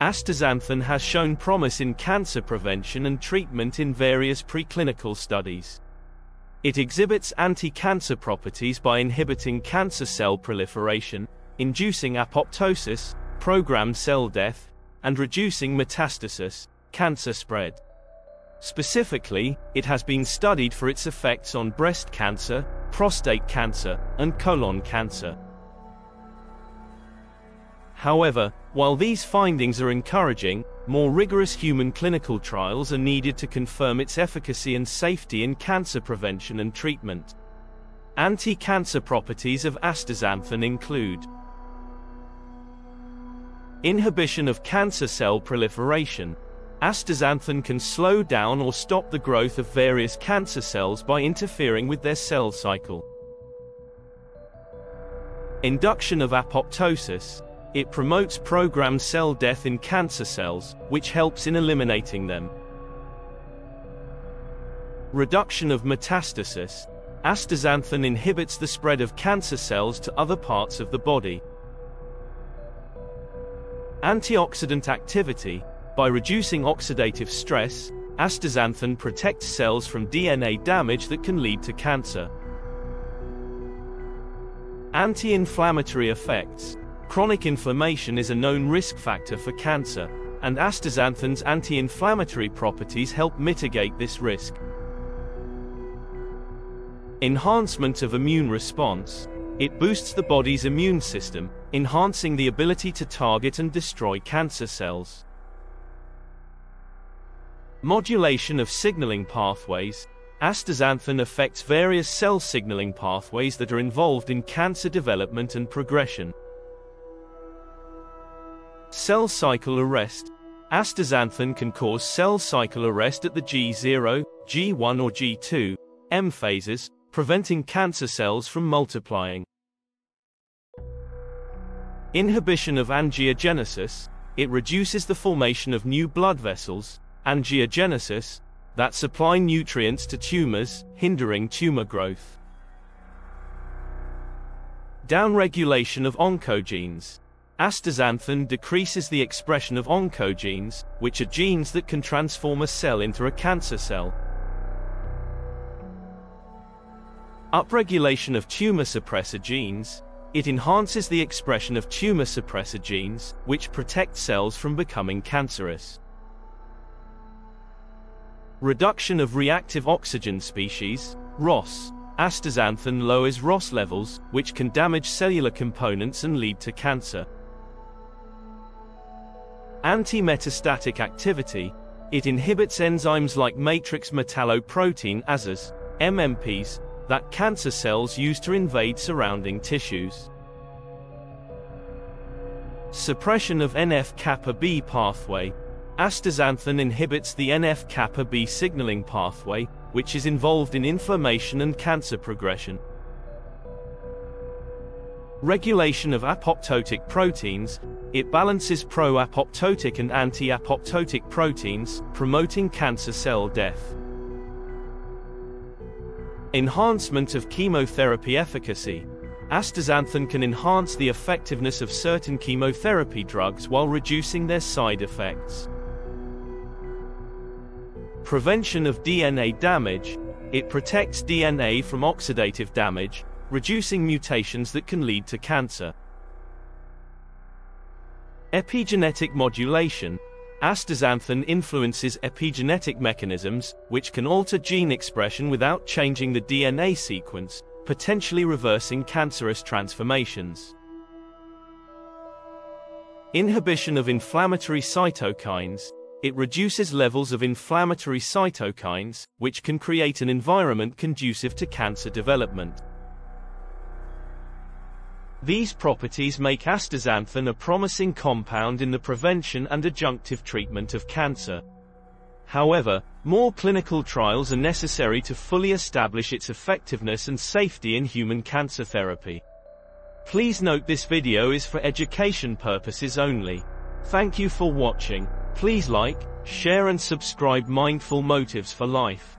Astaxanthin has shown promise in cancer prevention and treatment in various preclinical studies. It exhibits anti-cancer properties by inhibiting cancer cell proliferation, inducing apoptosis, programmed cell death, and reducing metastasis, cancer spread. Specifically, it has been studied for its effects on breast cancer, prostate cancer, and colon cancer. However, while these findings are encouraging, more rigorous human clinical trials are needed to confirm its efficacy and safety in cancer prevention and treatment. Anti-cancer properties of astaxanthin include inhibition of cancer cell proliferation. Astaxanthin can slow down or stop the growth of various cancer cells by interfering with their cell cycle. Induction of apoptosis. It promotes programmed cell death in cancer cells, which helps in eliminating them. Reduction of metastasis. Astaxanthin inhibits the spread of cancer cells to other parts of the body. Antioxidant activity. By reducing oxidative stress, astaxanthin protects cells from DNA damage that can lead to cancer. Anti-inflammatory effects. Chronic inflammation is a known risk factor for cancer, and astaxanthin's anti-inflammatory properties help mitigate this risk. Enhancement of immune response. It boosts the body's immune system, enhancing the ability to target and destroy cancer cells. Modulation of signaling pathways. Astaxanthin affects various cell signaling pathways that are involved in cancer development and progression. Cell cycle arrest. Astaxanthin can cause cell cycle arrest at the G0, G1 or G2, M phases, preventing cancer cells from multiplying. Inhibition of angiogenesis. It reduces the formation of new blood vessels, angiogenesis, that supply nutrients to tumors, hindering tumor growth. Downregulation of oncogenes. Astaxanthin decreases the expression of oncogenes, which are genes that can transform a cell into a cancer cell. Upregulation of tumor suppressor genes. It enhances the expression of tumor suppressor genes, which protect cells from becoming cancerous. Reduction of reactive oxygen species, ROS. Astaxanthin lowers ROS levels, which can damage cellular components and lead to cancer. Anti-metastatic activity. It inhibits enzymes like matrix metalloprotein ASAs, MMPs, that cancer cells use to invade surrounding tissues. Suppression of NF-kappa-B pathway. Astaxanthin inhibits the NF-kappa-B signaling pathway, which is involved in inflammation and cancer progression. Regulation of apoptotic proteins. It balances pro-apoptotic and anti-apoptotic proteins, promoting cancer cell death. Enhancement of chemotherapy efficacy. Astaxanthin can enhance the effectiveness of certain chemotherapy drugs while reducing their side effects. Prevention of DNA damage. It protects DNA from oxidative damage, reducing mutations that can lead to cancer. Epigenetic modulation. Astaxanthin influences epigenetic mechanisms, which can alter gene expression without changing the DNA sequence, potentially reversing cancerous transformations. Inhibition of inflammatory cytokines. It reduces levels of inflammatory cytokines, which can create an environment conducive to cancer development. These properties make astaxanthin a promising compound in the prevention and adjunctive treatment of cancer. However, more clinical trials are necessary to fully establish its effectiveness and safety in human cancer therapy. Please note this video is for education purposes only. Thank you for watching. Please like, share and subscribe Mindful Motives for Life.